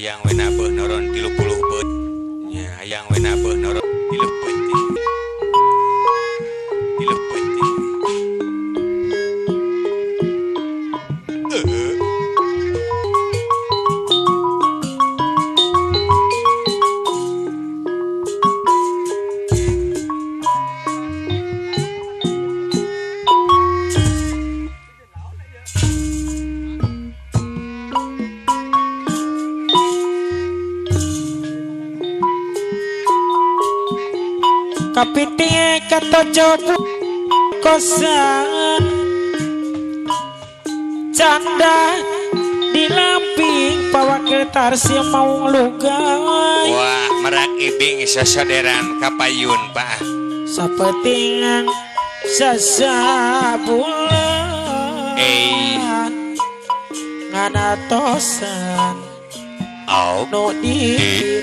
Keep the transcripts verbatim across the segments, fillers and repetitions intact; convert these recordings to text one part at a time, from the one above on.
hayang we nabuh noron tilu puluh beut nya hayang we nabuh noron tilu beut tilu beut Kapiting kato jodoh kosan canda di Lamping pawakil tarsi mau lugai. Wah merak ibing sasaderan kapayun pak sapetingan sasabulan eh nganatosan au no di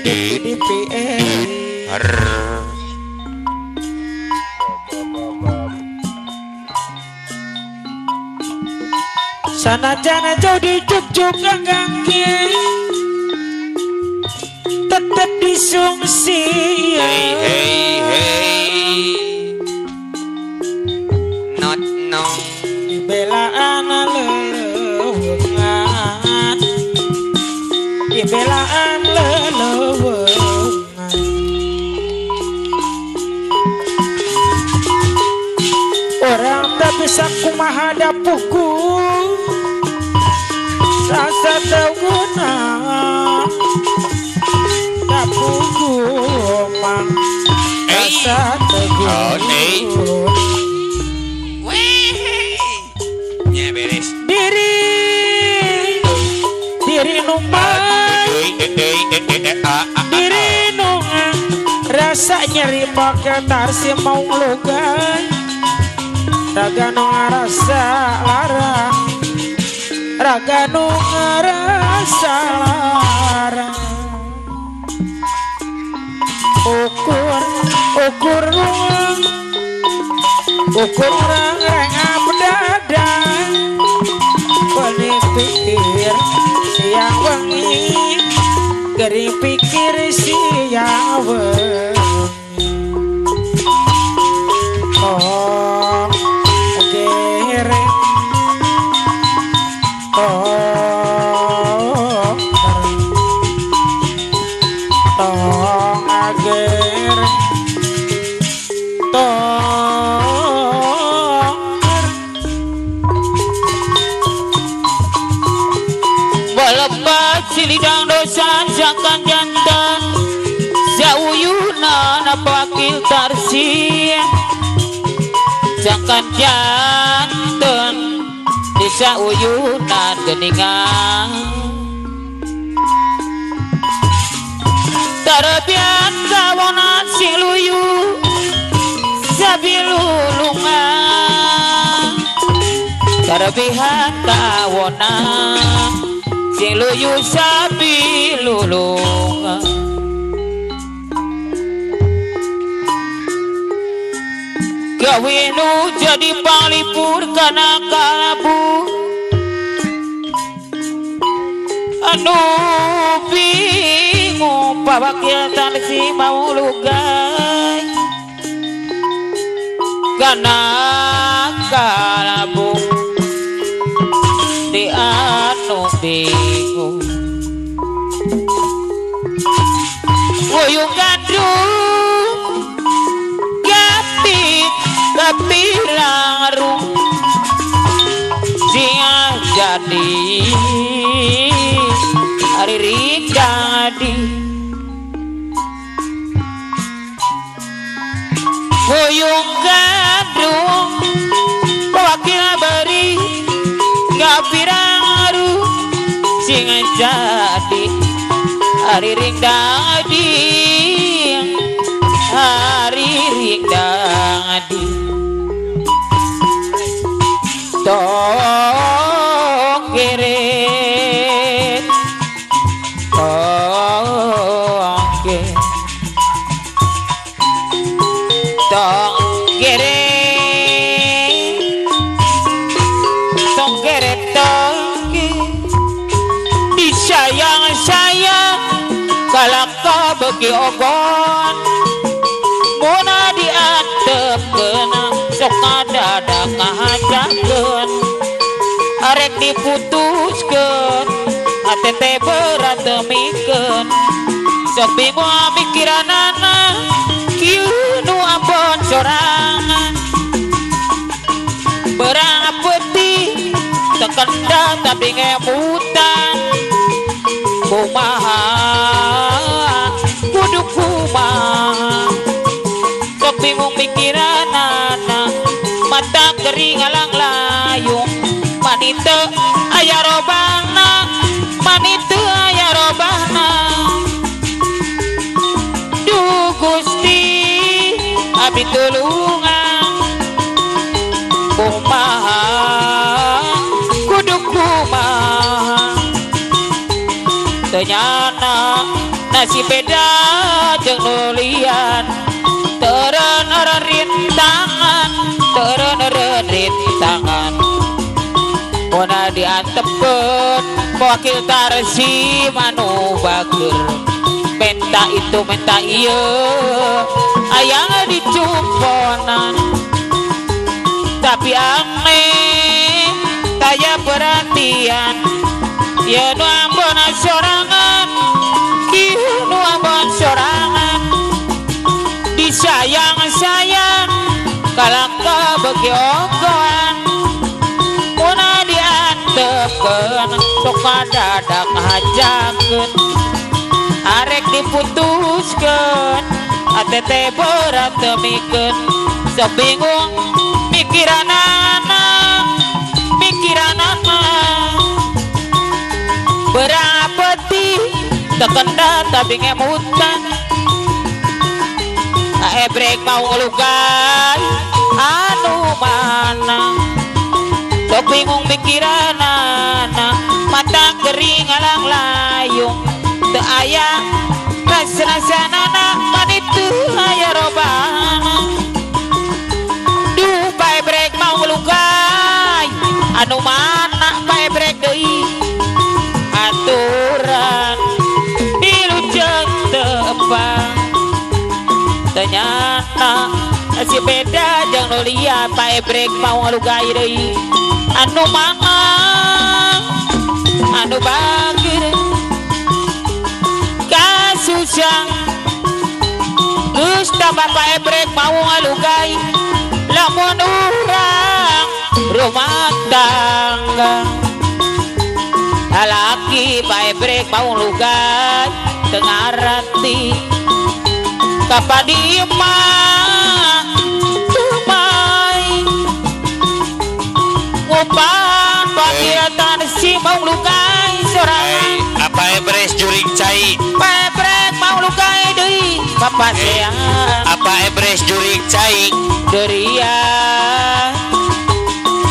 di P R sana-sana jauh di Jogja kaki tetap disungsi. Hey hey hey not no dibelaan lelewungan dibelaan lelewungan orang tak bisa kumaha dapuhku rasa terguna dapuku mang rasa terguna nya beres diri diri numang diri nungang rasa nyeri bakal tarsi mau lugan raga nungang rasa larang raga nu ngerasa larang ukur ukur ruang ukur reng abdadan pening pikir siang wengi gering pikir siang wengi oh gereng tong tong ager tong melepas silidang dosa jangan jantan zauyunan apa wakil tarsi jangan jantan desa uyunan geningan terbiasa wonan siluyu sabilulungan terbihan tawonan siluyu sabilulungan kawinu jadi palipur karena kalabu anu bingung pawakil tarsi mau lugai karena kalabu di anu bingung wuyung gadung gapit kapilang rung dia jadi aririk jadi boyong gadung wakil beri kapilang rung singa jadi aririk jadi aririk jadi tong gerek tong gerek tong gerek tong gerek tong gerek disayang sayang Ki ogon muna diatepkeun sok kadadak ngahajakeun arek diputuskeun ate teh beratemikeun sok bingung pikiranana kieu nu ambon sorangan berang apeutih teu kendak tapi ngemutan kumaha kumah sok bingung pikiran anak mata kering alang layung mani teu aya robana mani teu aya robana duh Gusti abdi tulungan kumaha kudu kumaha teu nyana nasi beda jeung nu lian teureun-eureun rintangan teureun-eureun rintangan pona diantepkeun wakil tarsi manu bageur menta itu menta ieu hayang dicumponan tapi aneh taya perhatian ieu nu ambon sorangan kieu nu ambon sorangan disayang-sayang kalangka beki ogohan muna diantepkeun sok kadadak hajakeun arek diputuskeun ate teh beratemikeun sok bingung pikiranana pikiranana berapeti tekenda tapi ngemutan ebrek mau ngelukai anu mana sok bingung pikiran anak mata kering alang layung teu aya rasa-rasanana mani teu aya robana duh bae brek mau ngelukai anu mana bae brek deui aturan ternyata si beda jang nu liat pae brek mau ngalugai deui anu mamang anu bageur kasusang geus tambah pae brek mau ngalugai lamun urang rumah tangga lalaki pae brek mau ngalugai teu ngarati kapadi mah tumai upan pakiatan si mau lukai sorangan apa ebres jurik cai pebrek mau lukai deui papasean apa ebres jurik cai deria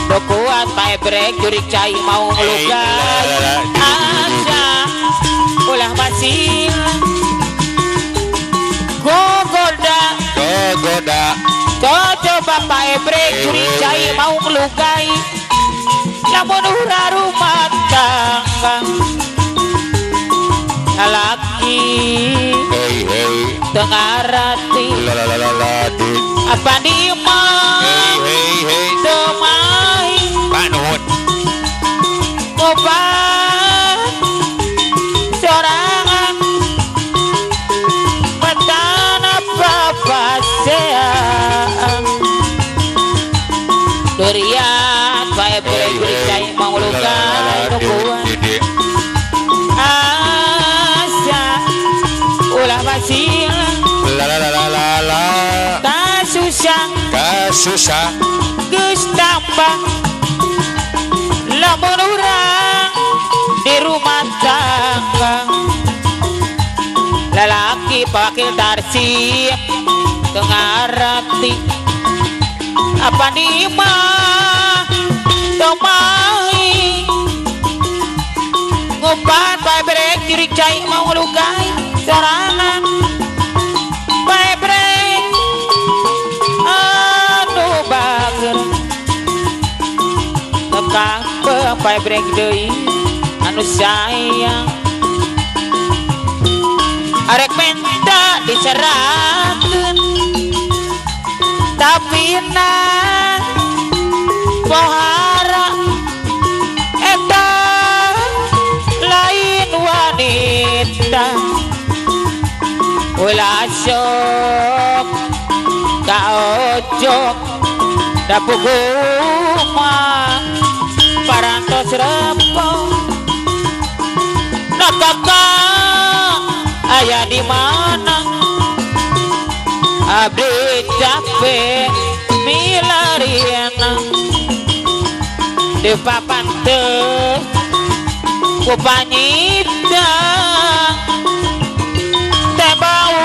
do kuat pebrek jurik cai mau lukai asa ulah masih gogoda gogoda coba pae brek jurik cai mau ngelukai lamun urang rumah tangga lalaki hei hei teu ngarati apa diemah hei hei teu main panuhun obat sorangan pasean durian bae brek jurik cai mau lukai nukuan asa ulah wasil lalalala tak susah tak susah geus tambah lamun urang di rumah tangga lalaki pakil tarsi ngarati apa nimah tomai ngobat bae brek jurik cai mau lukai sorangan bae brek anu bageur tekak bae brek deui anu sayang arek menta diceratun tapi nang pohara eta lain wanita ulah sok ka ojok da puguma parantos repo natakan ayah di mana abdi capek milariana di papan teh ku panyidang tebau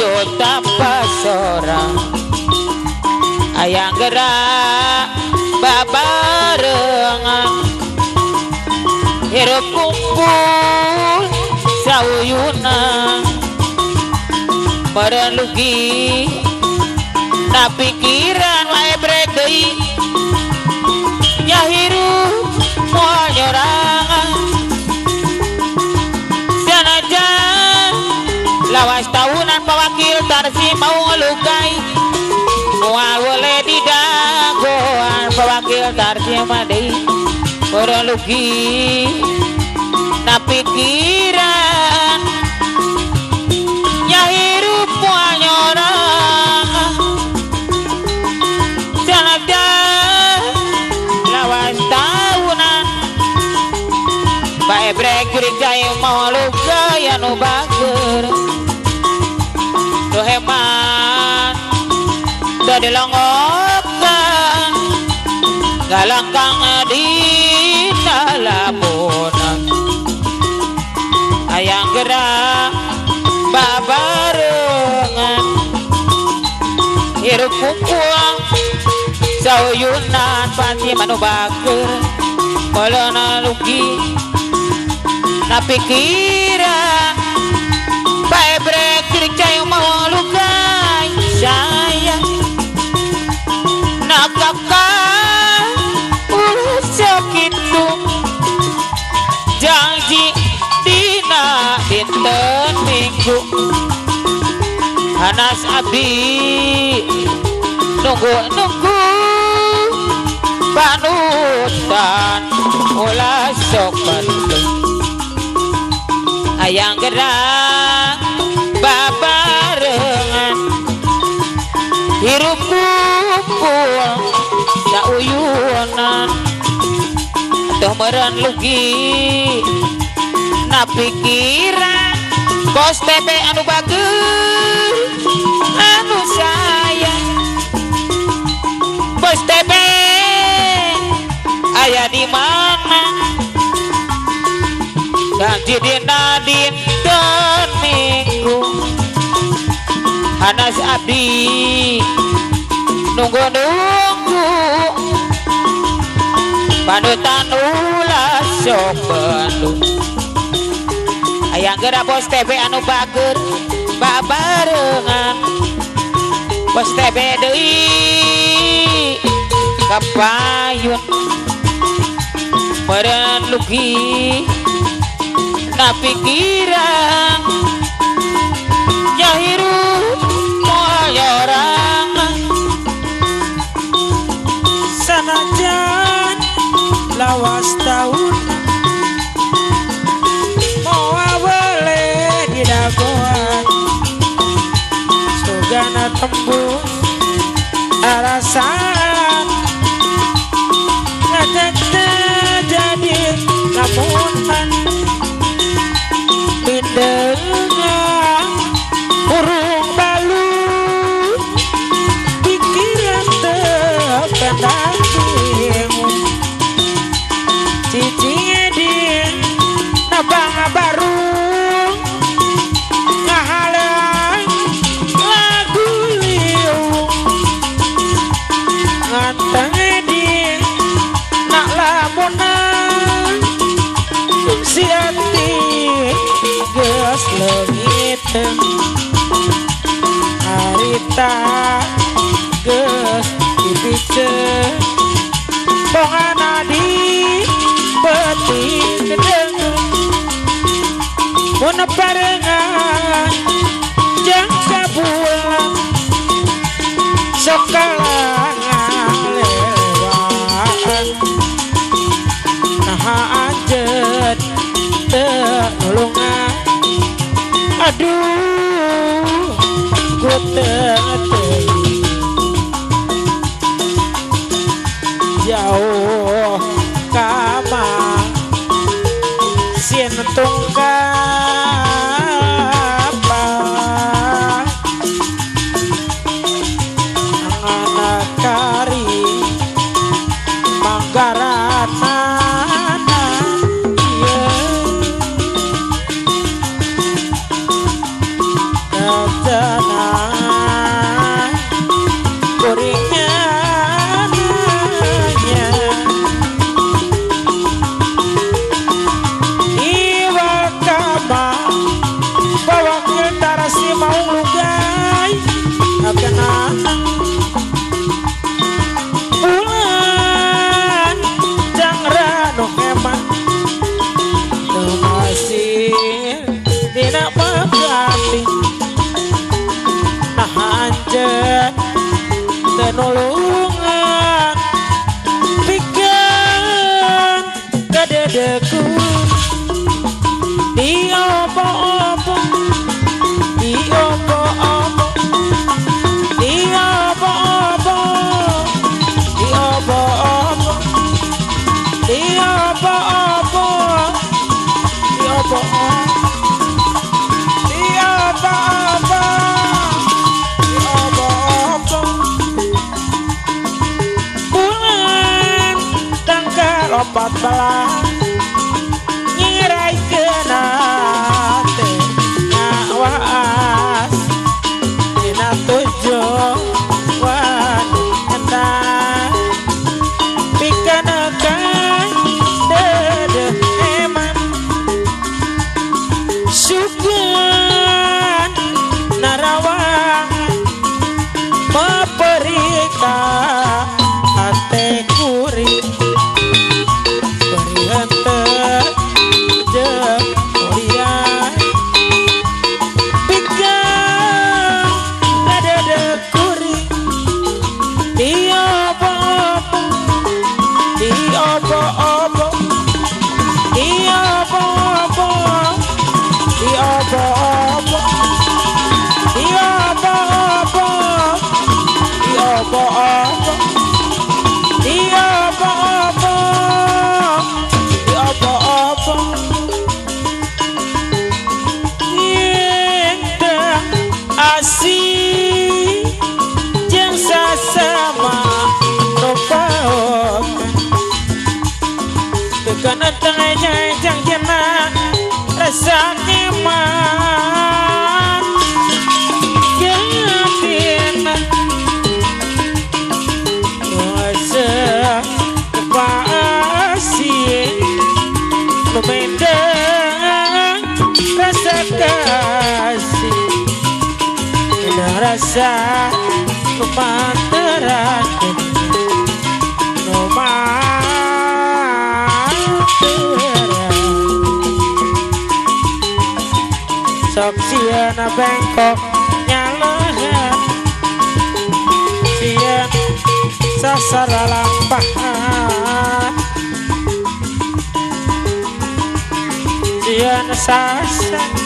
juta pasorang ayah gerak babarengan hirup kumpul sauyuna merelugi na pikiran wae brek deui nya hirup moal nyorangan sanajan lawas taunan pawakil tarsi mau ngelukai moal boleh didagoan pawakil tarsi madei merelugi na pikiran nya hirup moal nyorangan sanajan lawan taunan bae brek kuring jae mauluk gaya nu bageur doheman teu dilongokan galang kang di labunan ayang gerak babarengan hirup kukuang sauyunan panci manu bager kolona lugi na pikiran bae brek kirik cai mau lukai sayang nakakan urus segitu janji dina dinten minggu hanas abdi nunggu-nunggu panutan ulah sok penting ayang gerak babarengan hirup kumpul sauyunan atuh meureun lugi na pikiran bos tete anu bagus anu sayang bos tete ayah di mana janji dina dinten minggu hanas abdi nunggu-nunggu panutan ulah sok penuh ayang gerak bos T B anu bager babarengan bos T B deui kapayun meureun lugi na pikiran nya hirup moal nyorangan sanajan lawas taun sugana tembus alasan ngetek jadi lamunan pindengan burung balut pikiran terpendatimu cicinya di nabang baru harita geus dipiceun pohana di beti gedeng mun barengan jang yo kalangan lewat nah anjet telungan aduh ku teteh jauh kama sientungkan tenulungan pikan kededeku di opo-opo di opo-opo di opo-opo di opo-opo di opo-opo di opo-opo lompat belah ngirai kenate ngawas dina tujuh waduh endah pikanakan dede eman syukur narawang meperikan hati kurit karena tengahnya yang jenak rasa nyaman yakin rasa kepasin memendang rasa kasih ada rasa kepantaran nomor sok siana bengkok nyalahan sian sasara lampahan sian sasar